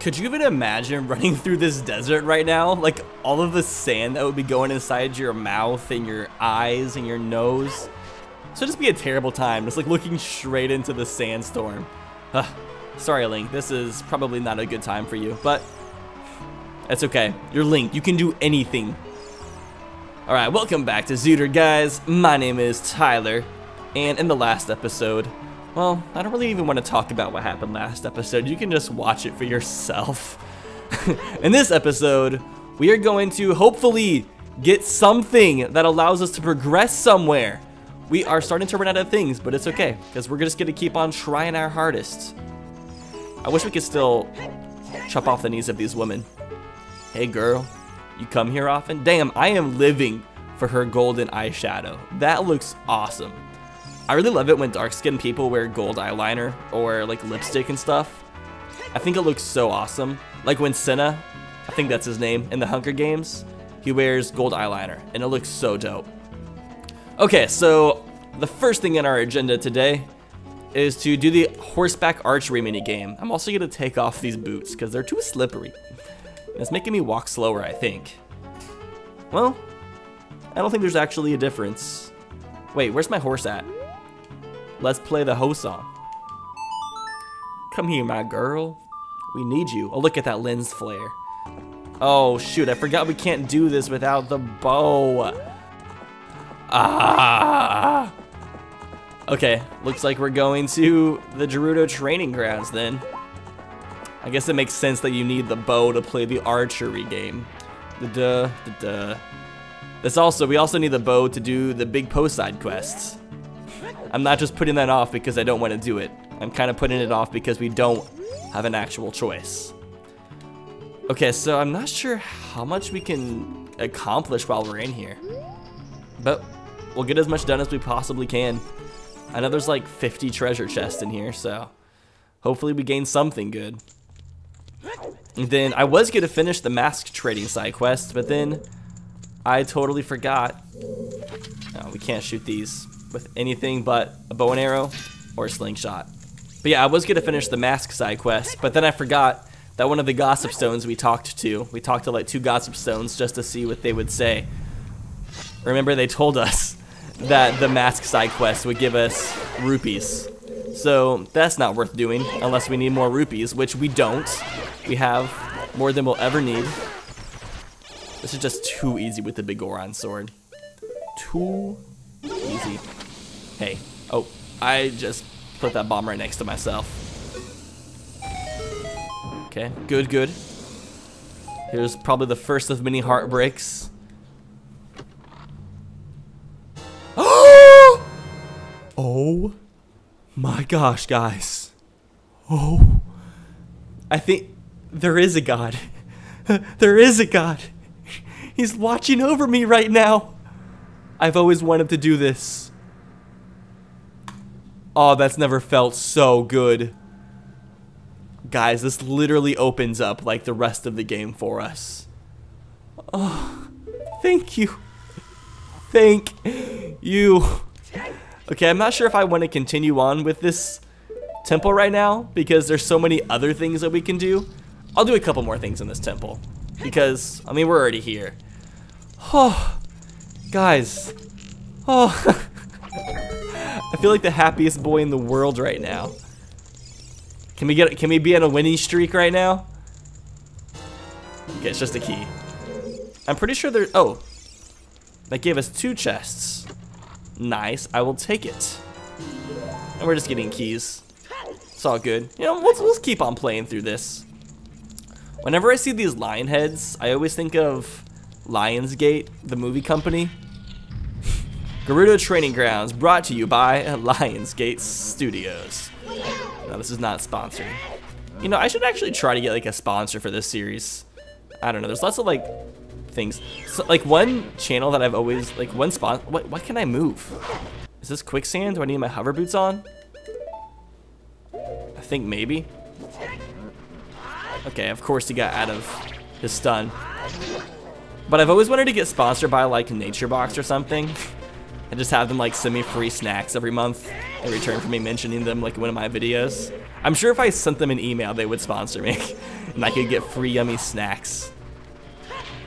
Could you even imagine running through this desert right now? Like, all of the sand that would be going inside your mouth and your eyes and your nose. So just be a terrible time, just like looking straight into the sandstorm. Sorry, Link, this is probably not a good time for you, but that's okay. You're Link, you can do anything. Alright, welcome back to Zooter, guys. My name is Tyler, and in the last episode, well, I don't really even want to talk about what happened last episode. You can just watch it for yourself. In this episode, we are going to hopefully get something that allows us to progress somewhere. We are starting to run out of things, but it's okay, because we're just going to keep on trying our hardest. I wish we could still chop off the knees of these women. Hey, girl, you come here often? Damn, I am living for her golden eyeshadow. That looks awesome. I really love it when dark-skinned people wear gold eyeliner or like lipstick and stuff. I think it looks so awesome. Like when Senna, I think that's his name, in the Hunger Games, he wears gold eyeliner and it looks so dope. Okay, so the first thing on our agenda today is to do the horseback archery mini game. I'm also gonna take off these boots because they're too slippery. It's making me walk slower, I think. Well, I don't think there's actually a difference. Wait, where's my horse at? Let's play the ho song. Come here, my girl. We need you. Oh, look at that lens flare. Oh, shoot. I forgot we can't do this without the bow. Ah. Okay, looks like we're going to the Gerudo Training Grounds then. I guess it makes sense that you need the bow to play the archery game. We also need the bow to do the big post side quests. I'm not just putting that off because I don't want to do it. I'm kind of putting it off because we don't have an actual choice. Okay, so I'm not sure how much we can accomplish while we're in here, but we'll get as much done as we possibly can. I know there's like 50 treasure chests in here, so hopefully we gain something good. And then I was going to finish the mask trading side quest, but then I totally forgot. No, we can't shoot these with anything but a bow and arrow or a slingshot. But yeah, I was gonna finish the mask side quest, but then I forgot that one of the gossip stones we talked to like two gossip stones just to see what they would say. Remember, they told us that the mask side quest would give us rupees. So that's not worth doing unless we need more rupees, which we don't. We have more than we'll ever need. This is just too easy with the Bigoron sword. Too easy. Hey, oh, I just put that bomb right next to myself. Okay, good, good. Here's probably the first of many heartbreaks. Oh! Oh my gosh, guys. Oh, I think there is a god. There is a god. He's watching over me right now. I've always wanted to do this. Oh, that's never felt so good. Guys, this literally opens up like the rest of the game for us. Oh, thank you. Thank you. Okay, I'm not sure if I want to continue on with this temple right now because there's so many other things that we can do. I'll do a couple more things in this temple because, I mean, we're already here. Oh, guys. Oh. I feel like the happiest boy in the world right now. Can we be on a winning streak right now? Okay, it's just a key. I'm pretty sure there, oh. That gave us two chests. Nice, I will take it. And we're just getting keys. It's all good. You know, let's keep on playing through this. Whenever I see these lion heads, I always think of Lionsgate, the movie company. Gerudo Training Grounds, brought to you by Lionsgate Studios. No, this is not sponsored. You know, I should actually try to get like a sponsor for this series. I don't know, there's lots of like things. So, like one channel that I've always, like one sponsor, what can I move? Is this quicksand? Do I need my hover boots on? I think maybe. Okay, of course he got out of his stun. But I've always wanted to get sponsored by like Nature Box or something. I just have them like send me free snacks every month in return for me mentioning them like in one of my videos. I'm sure if I sent them an email, they would sponsor me. and I could get free yummy snacks.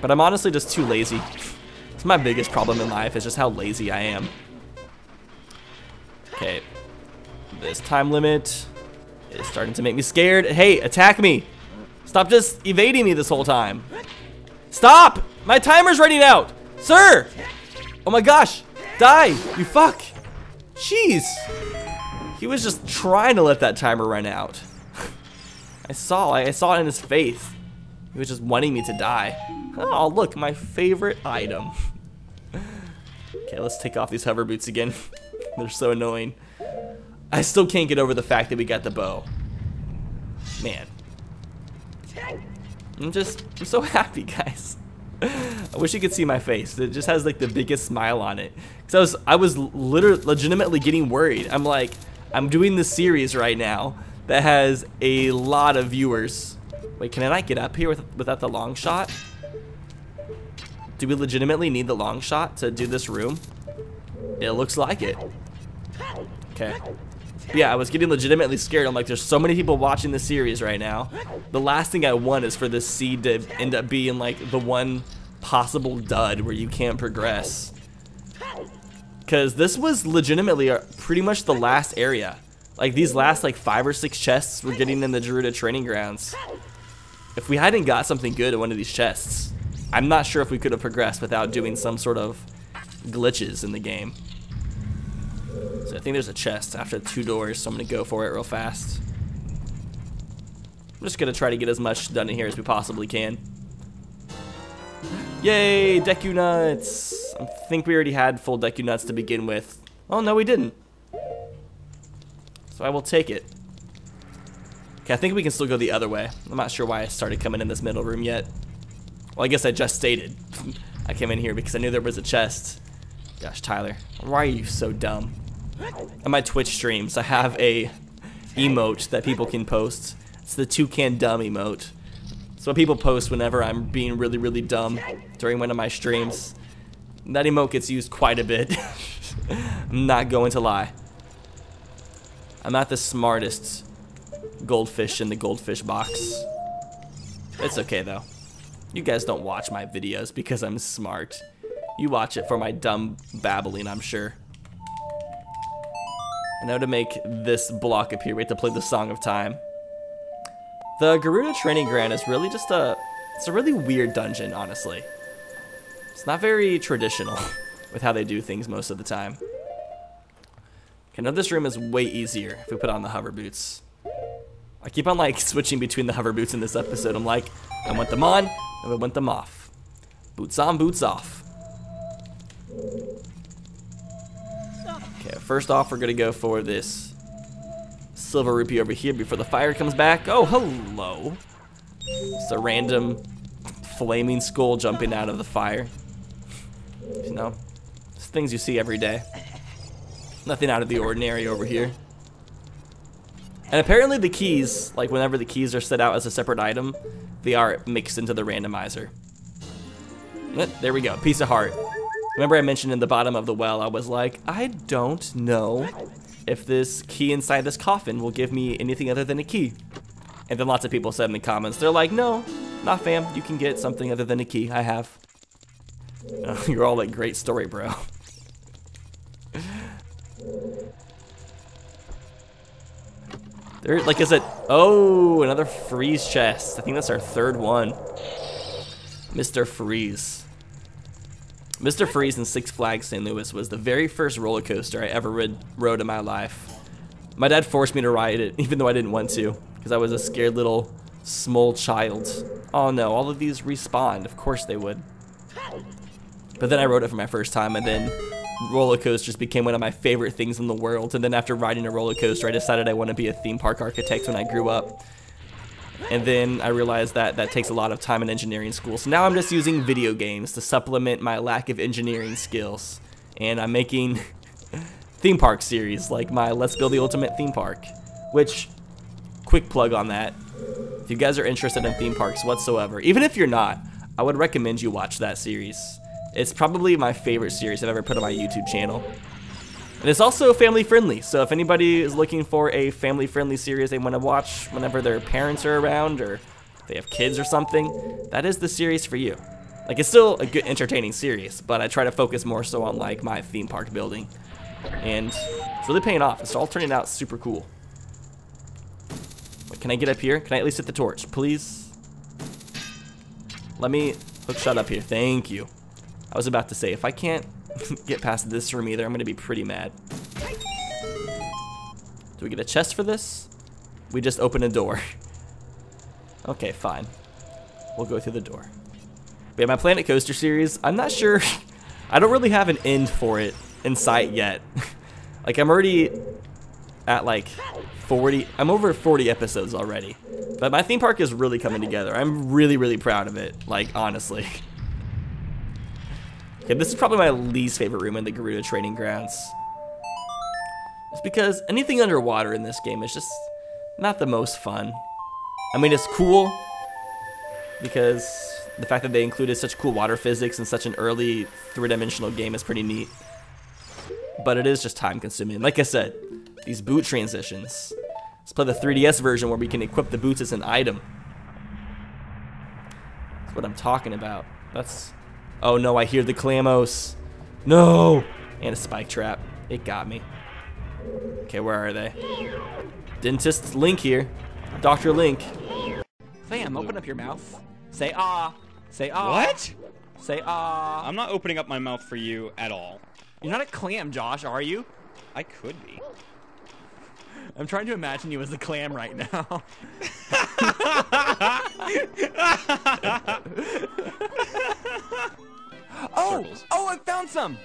But I'm honestly just too lazy. It's my biggest problem in life, is just how lazy I am. Okay, this time limit is starting to make me scared. Hey, attack me! Stop just evading me this whole time. Stop! My timer's running out! Sir! Oh my gosh! Die! You fuck! Jeez! He was just trying to let that timer run out. I saw it in his face. He was just wanting me to die. Oh, look, my favorite item. Okay, let's take off these hover boots again. They're so annoying. I still can't get over the fact that we got the bow. Man. I'm so happy, guys. I wish you could see my face. It just has like the biggest smile on it. Cause I was legitimately getting worried. I'm like, I'm doing this series right now that has a lot of viewers. Wait, can I not get up here without the long shot? Do we legitimately need the long shot to do this room? It looks like it. Okay. Yeah, I was getting legitimately scared. I'm like, there's so many people watching this series right now. The last thing I want is for this seed to end up being like the one possible dud where you can't progress. Because this was legitimately pretty much the last area. Like these last like 5 or 6 chests we're getting in the Gerudo Training Grounds. If we hadn't got something good at one of these chests, I'm not sure if we could have progressed without doing some sort of glitches in the game. So I think there's a chest after 2 doors, so I'm gonna go for it real fast. I'm just gonna try to get as much done in here as we possibly can. Yay, Deku Nuts! I think we already had full Deku Nuts to begin with. Oh no, we didn't. So I will take it. Okay, I think we can still go the other way. I'm not sure why I started coming in this middle room yet. Well, I guess I just stated. I came in here because I knew there was a chest. Gosh, Tyler, why are you so dumb? On my Twitch streams, I have a emote that people can post. It's the Toucan Dumb emote. It's what people post whenever I'm being really, really dumb during one of my streams. And that emote gets used quite a bit. I'm not going to lie. I'm not the smartest goldfish in the goldfish box. It's okay, though. You guys don't watch my videos because I'm smart. You watch it for my dumb babbling, I'm sure. And now to make this block appear, we have to play the Song of Time. The Gerudo Training Ground is really just it's a really weird dungeon, honestly. It's not very traditional with how they do things most of the time. Okay, now this room is way easier if we put on the hover boots. I keep on like switching between the hover boots in this episode. I'm like, I want them on, and I want them off. Boots on, boots off. Okay, first off, we're gonna go for this silver rupee over here before the fire comes back. Oh, hello. It's a random flaming skull jumping out of the fire. You know, it's things you see every day. Nothing out of the ordinary over here. And apparently the keys, like whenever the keys are set out as a separate item, they are mixed into the randomizer. There we go, piece of heart. Remember I mentioned in the bottom of the well, I was like, I don't know if this key inside this coffin will give me anything other than a key. And then lots of people said in the comments, they're like, no, not fam, you can get something other than a key, I have. Oh, you're all like, great story, bro. There, like, is it, oh, another freeze chest. I think that's our third one. Mr. Freeze. Mr. Freeze in Six Flags St. Louis was the very first roller coaster I ever rode in my life. My dad forced me to ride it, even though I didn't want to, because I was a scared little small child. Oh no, all of these respawned, of course they would. But then I rode it for my first time, and then roller coasters became one of my favorite things in the world. And then after riding a roller coaster, I decided I want to be a theme park architect when I grew up. And then I realized that that takes a lot of time in engineering school. So now I'm just using video games to supplement my lack of engineering skills. And I'm making theme park series like my Let's Build the Ultimate Theme Park. Which, quick plug on that. If you guys are interested in theme parks whatsoever, even if you're not, I would recommend you watch that series. It's probably my favorite series I've ever put on my YouTube channel. And it's also family friendly, so if anybody is looking for a family friendly series they want to watch whenever their parents are around or if they have kids or something, that is the series for you. Like, it's still a good entertaining series, but I try to focus more so on like my theme park building, and it's really paying off. It's all turning out super cool. Wait, can I get up here? Can I at least hit the torch, please? Let me hook shot up here. Thank you. I was about to say, if I can't get past this room either, I'm gonna be pretty mad. Do we get a chest for this? We just open a door. Okay, fine. We'll go through the door. But yeah, my Planet Coaster series, I'm not sure. I don't really have an end for it in sight yet. Like, I'm already at like 40. I'm over 40 episodes already. But my theme park is really coming together. I'm really, really proud of it. Like, honestly. Okay, this is probably my least favorite room in the Gerudo Training Grounds. It's because anything underwater in this game is just not the most fun. I mean, it's cool because the fact that they included such cool water physics in such an early three-dimensional game is pretty neat. But it is just time-consuming. Like I said, these boot transitions. Let's play the 3DS version where we can equip the boots as an item. That's what I'm talking about. That's... Oh no, I hear the Clammos. No! And a spike trap. It got me. Okay, where are they? Dentist Link here. Dr. Link. Clam, open up your mouth. Say ah. Say ah. What? Say ah. I'm not opening up my mouth for you at all. You're not a clam, Josh, are you? I could be. I'm trying to imagine you as a clam right now. Oh, I found some!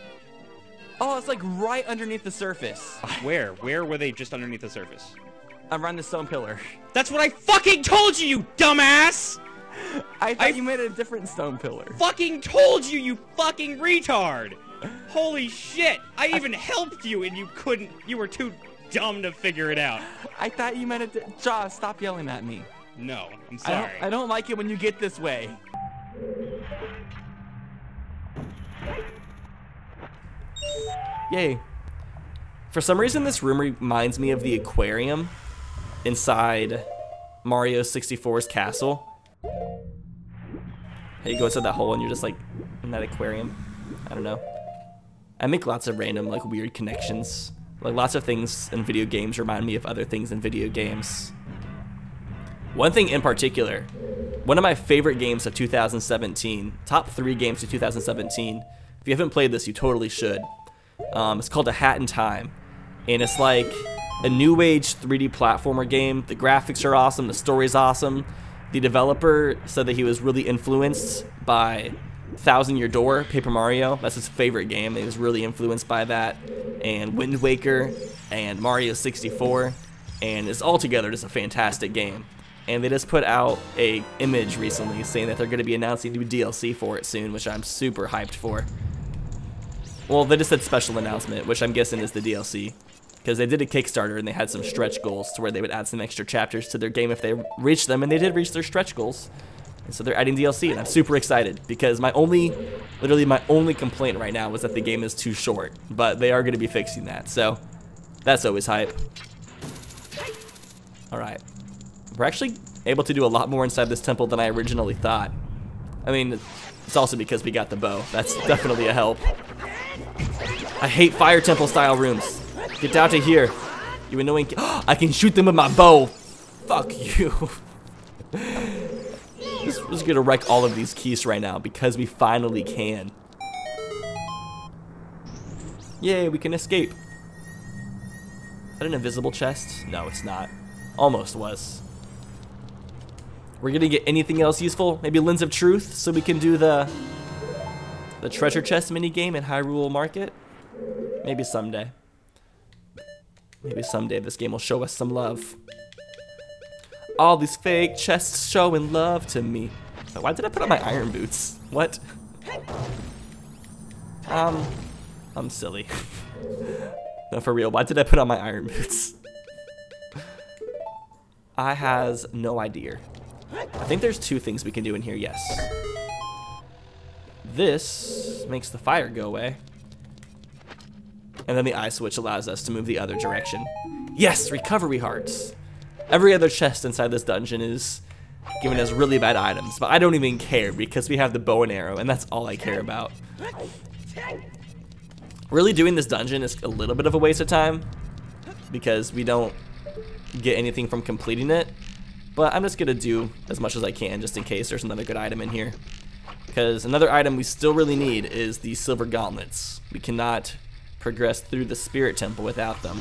Oh, it's like right underneath the surface. Where? Where were they just underneath the surface? Around the stone pillar. That's what I fucking told you, you dumbass! I thought you made a different stone pillar. Fucking told you, you fucking retard! Holy shit! I even helped you and you couldn't. You were too dumb to figure it out. I thought you meant it. Josh, stop yelling at me. No, I'm sorry. I don't like it when you get this way. Yay. For some reason, this room reminds me of the aquarium inside Mario 64's castle. Hey, you go inside that hole and you're just like in that aquarium. I don't know. I make lots of random, like, weird connections. Like, lots of things in video games remind me of other things in video games. One thing in particular, one of my favorite games of 2017, top 3 games of 2017. If you haven't played this, you totally should. It's called A Hat in Time, and it's like a new age 3D platformer game. The graphics are awesome, the story's awesome. The developer said that he was really influenced by Thousand Year Door, Paper Mario. That's his favorite game. He was really influenced by that, and Wind Waker, and Mario 64, and it's altogether just a fantastic game. And they just put out a image recently saying that they're going to be announcing new DLC for it soon, which I'm super hyped for. Well, they just said special announcement, which I'm guessing is the DLC, because they did a Kickstarter and they had some stretch goals to where they would add some extra chapters to their game if they reached them, and they did reach their stretch goals. And so they're adding DLC, and I'm super excited because my only, literally my only complaint right now was that the game is too short, but they are going to be fixing that, so that's always hype. All right. We're actually able to do a lot more inside this temple than I originally thought. I mean, it's also because we got the bow. That's definitely a help. I hate fire temple style rooms. Get down to here. You annoying kid. I can shoot them with my bow. Fuck you. This is gonna wreck all of these keys right now because we finally can. Yay, we can escape. Is that an invisible chest? No, it's not. Almost was. We're gonna get anything else useful? Maybe Lens of Truth, so we can do the treasure chest minigame in Hyrule Market? Maybe someday. Maybe someday this game will show us some love. All these fake chests showing love to me. But why did I put on my iron boots? What? I'm silly. No, for real, why did I put on my iron boots? I has no idea. I think there's two things we can do in here, yes. This makes the fire go away. And then the eye switch allows us to move the other direction. Yes, recovery hearts. Every other chest inside this dungeon is giving us really bad items, but I don't even care because we have the bow and arrow, and that's all I care about. Really, doing this dungeon is a little bit of a waste of time because we don't get anything from completing it, but I'm just gonna do as much as I can just in case there's another good item in here, because another item we still really need is the silver gauntlets. We cannot progress through the spirit temple without them.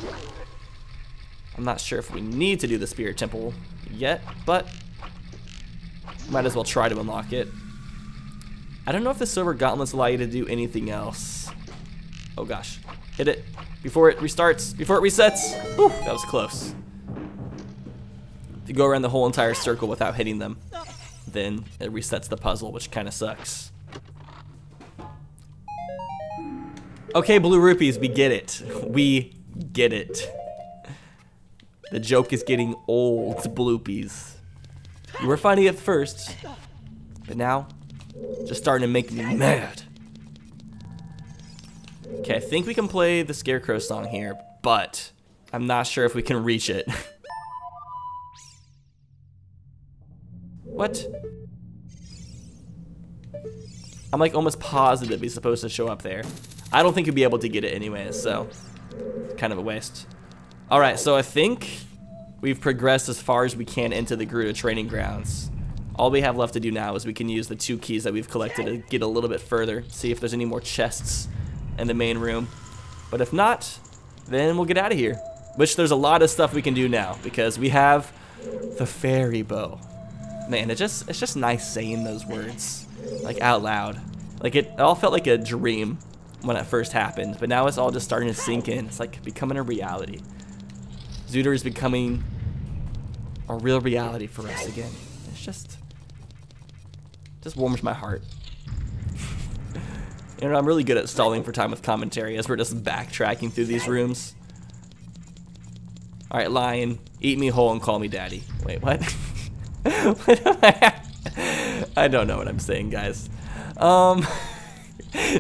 I'm not sure if we need to do the spirit temple yet, but might as well try to unlock it. I don't know if the silver gauntlets allow you to do anything else. Oh gosh, hit it before it restarts, before it resets. Whew, that was close. To go around the whole entire circle without hitting them, then it resets the puzzle, which kind of sucks. Okay, blue rupees, we get it. We get it. The joke is getting old, bloopies. You were funny at first, but now, just starting to make me mad. Okay, I think we can play the Scarecrow song here, but I'm not sure if we can reach it. What? I'm like almost positive he's supposed to show up there. I don't think he'll be able to get it anyway, so kind of a waste. All right, so I think we've progressed as far as we can into the Gerudo Training Grounds. All we have left to do now is we can use the two keys that we've collected to get a little bit further, see if there's any more chests in the main room. But if not, then we'll get out of here, which there's a lot of stuff we can do now because we have the Fairy Bow. Man, it's just nice saying those words, like out loud. Like it all felt like a dream when it first happened, but now it's all just starting to sink in. It's like becoming a reality. Zooter is becoming a real reality for us again. It's just warms my heart. You know, I'm really good at stalling for time with commentary as we're just backtracking through these rooms. All right, lion, eat me whole and call me daddy. Wait, what? I don't know what I'm saying, guys.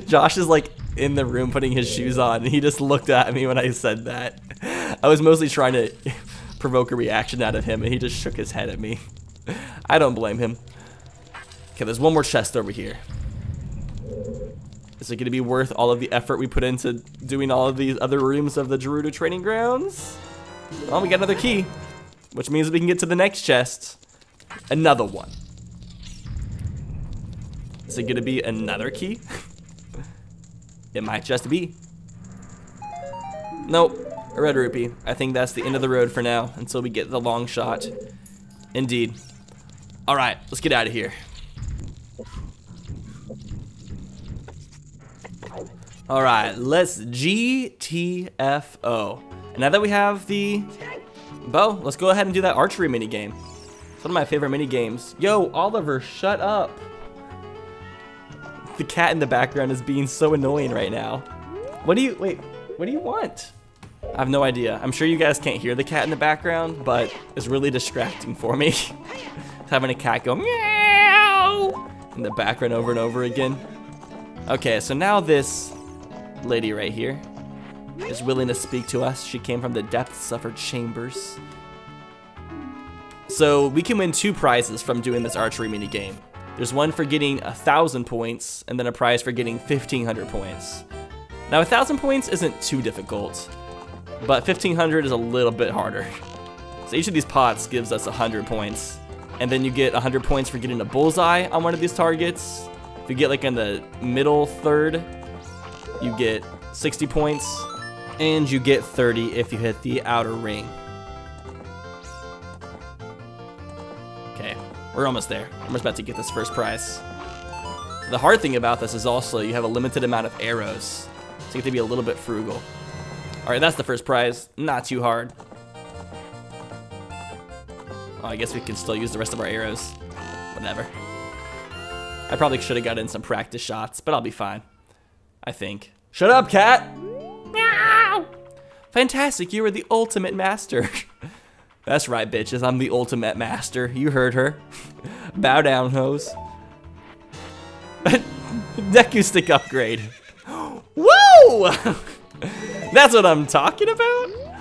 Josh is like in the room putting his shoes on, and he just looked at me when I said that. I was mostly trying to provoke a reaction out of him, and he just shook his head at me. I don't blame him. Okay, there's one more chest over here. Is it gonna be worth all of the effort we put into doing all of these other rooms of the Gerudo Training Grounds? Oh, we got another key, which means we can get to the next chest. Another one. Is it gonna be another key? It might just be. Nope. A red rupee. I think that's the end of the road for now until we get the long shot. Indeed. All right, let's get out of here. All right, let's GTFO. And now that we have the bow, let's go ahead and do that archery minigame. It's one of my favorite minigames. Yo, Oliver, shut up. The cat in the background is being so annoying right now. What do you want? I have no idea. I'm sure you guys can't hear the cat in the background, but it's really distracting for me. Having a cat go meow in the background over and over again. Okay, so now this lady right here is willing to speak to us. She came from the depths of her chambers. So we can win two prizes from doing this archery mini game. There's one for getting 1,000 points, and then a prize for getting 1,500 points. Now, 1,000 points isn't too difficult, but 1,500 is a little bit harder. So each of these pots gives us 100 points, and then you get 100 points for getting a bullseye on one of these targets. If you get like in the middle third, you get 60 points, and you get 30 if you hit the outer ring. We're almost there. I'm just about to get this first prize. The hard thing about this is also you have a limited amount of arrows, so you have to be a little bit frugal. All right, that's the first prize. Not too hard. Oh, I guess we can still use the rest of our arrows. Whatever. I probably should have got in some practice shots, but I'll be fine. I think. Shut up, cat! Meow! Fantastic, you are the ultimate master. That's right, bitches, I'm the ultimate master. You heard her. Bow down, hoes. Deku stick upgrade. Woo! That's what I'm talking about?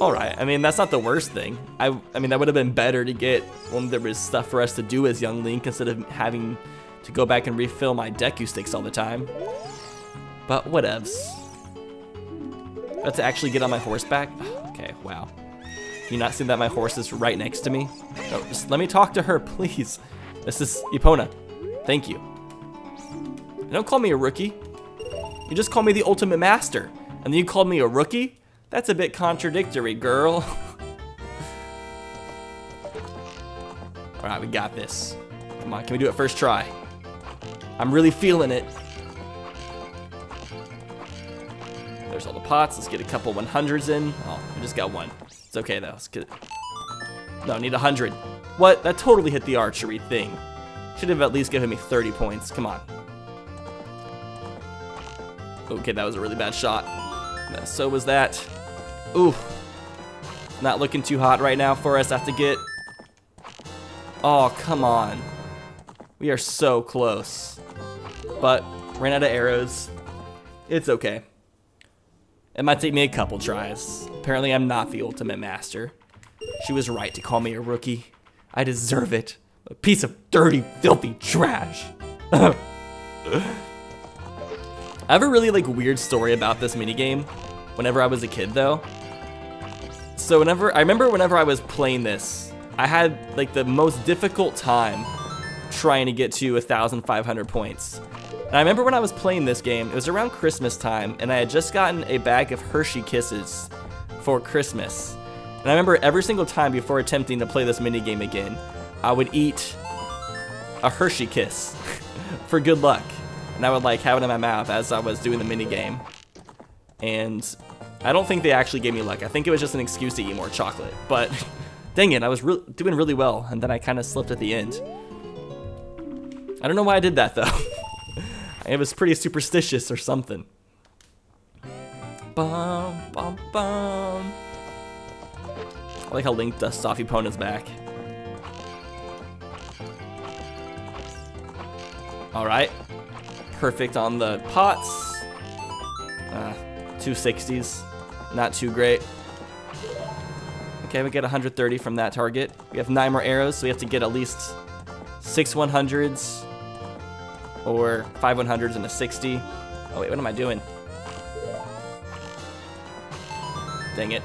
Alright, I mean, that's not the worst thing. I mean, that would have been better to get when there was stuff for us to do as young Link instead of having to go back and refill my Deku sticks all the time. But whatevs. I have to actually get on my horseback? Okay, wow. Do you not see that my horse is right next to me? No, just let me talk to her, please. This is Epona. Thank you. And don't call me a rookie. You just call me the ultimate master. And then you called me a rookie? That's a bit contradictory, girl. All right, we got this. Come on, can we do it first try? I'm really feeling it. There's all the pots. Let's get a couple 100s in. Oh, I just got one. It's okay, though. Let's get it. No, I need 100. What? That totally hit the archery thing. Should have at least given me 30 points. Come on. Okay, that was a really bad shot. So was that. Ooh. Not looking too hot right now for us. I have to get... Oh, come on. We are so close. But ran out of arrows. It's okay. It might take me a couple tries. Apparently, I'm not the ultimate master. She was right to call me a rookie. I deserve it. A piece of dirty, filthy trash. I have a really like weird story about this minigame whenever I was a kid though. So I remember whenever I was playing this, I had like the most difficult time trying to get to 1,500 points. And I remember when I was playing this game, it was around Christmas time and I had just gotten a bag of Hershey Kisses for Christmas. And I remember every single time before attempting to play this minigame again, I would eat a Hershey kiss for good luck. And I would like have it in my mouth as I was doing the minigame. And I don't think they actually gave me luck. I think it was just an excuse to eat more chocolate. But dang it, I was doing really well. And then I kind of slipped at the end. I don't know why I did that though. It was pretty superstitious or something. Bum, bum, bum. I like how Link dusts off Epona's back. Alright. Perfect on the pots. 260s. Not too great. Okay, we get 130 from that target. We have 9 more arrows, so we have to get at least 6 100s or 5 100s and a 60. Oh, wait, what am I doing? Dang it.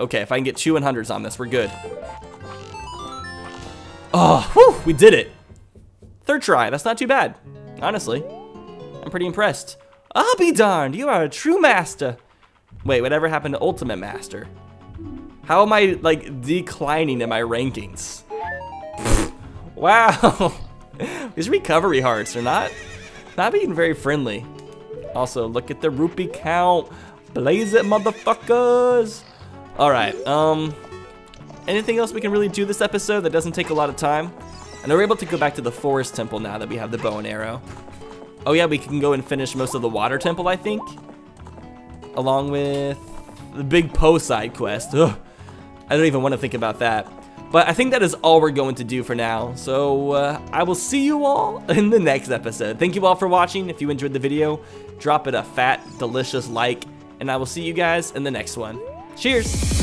Okay, if I can get 2 100s on this, we're good. Oh, whew, we did it. Third try, that's not too bad. Honestly, I'm pretty impressed. I'll be darned, you are a true master. Wait, whatever happened to Ultimate Master? How am I, like, declining in my rankings? Wow. These recovery hearts are not being very friendly. Also, look at the rupee count. Blaze it, motherfuckers. All right, anything else we can really do this episode that doesn't take a lot of time? And we're able to go back to the forest temple now that we have the bow and arrow. Oh yeah, we can go and finish most of the water temple, I think. Along with the big Poe side quest. Ugh. I don't even want to think about that. But I think that is all we're going to do for now. So I will see you all in the next episode. Thank you all for watching. If you enjoyed the video, drop it a fat, delicious like. And I will see you guys in the next one. Cheers.